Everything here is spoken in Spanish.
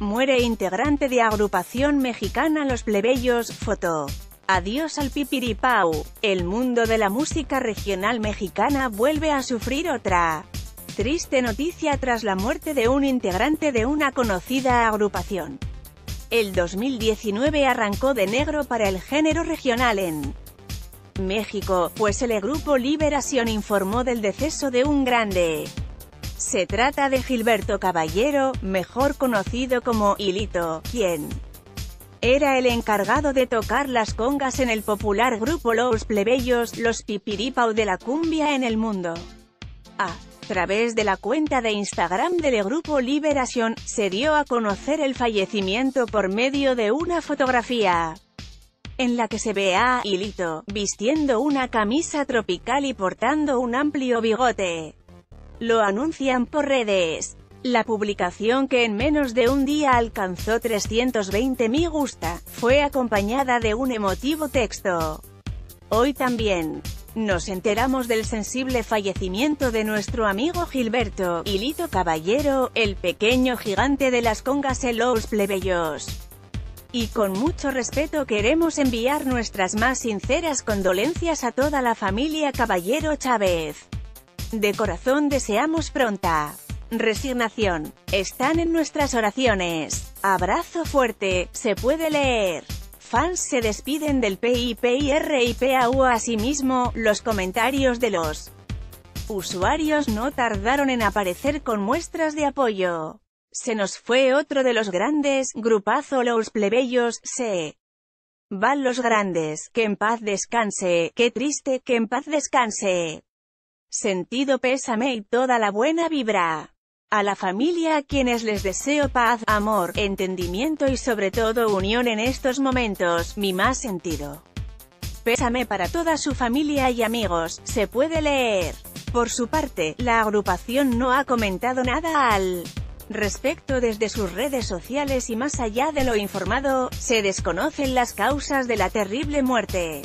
Muere integrante de agrupación mexicana Los Plebeyos, foto. Adiós al Pipiripau. El mundo de la música regional mexicana vuelve a sufrir otra triste noticia tras la muerte de un integrante de una conocida agrupación. El 2019 arrancó de negro para el género regional en México, pues el grupo Liberación informó del deceso de un grande. Se trata de Gilberto Caballero, mejor conocido como Hilito, quien era el encargado de tocar las congas en el popular grupo Los Plebeyos, los Pipiripau de la cumbia en el mundo. A través de la cuenta de Instagram del grupo Liberación, se dio a conocer el fallecimiento por medio de una fotografía en la que se ve a Hilito, vistiendo una camisa tropical y portando un amplio bigote. Lo anuncian por redes. La publicación, que en menos de un día alcanzó 320 me gusta, fue acompañada de un emotivo texto. Hoy también nos enteramos del sensible fallecimiento de nuestro amigo Gilberto Hilito Caballero, el pequeño gigante de las congas en Los Plebeyos. Y con mucho respeto queremos enviar nuestras más sinceras condolencias a toda la familia Caballero Chávez. De corazón deseamos pronta resignación. Están en nuestras oraciones. Abrazo fuerte. Se puede leer. Fans se despiden del Pipiripau. Asimismo, los comentarios de los usuarios no tardaron en aparecer con muestras de apoyo. Se nos fue otro de los grandes, grupazo Los Plebeyos, se van los grandes, que en paz descanse, qué triste, que en paz descanse. Sentido pésame y toda la buena vibra a la familia, a quienes les deseo paz, amor, entendimiento y sobre todo unión en estos momentos. Mi más sentido pésame para toda su familia y amigos. Se puede leer. Por su parte, la agrupación no ha comentado nada al respecto desde sus redes sociales y más allá de lo informado, se desconocen las causas de la terrible muerte.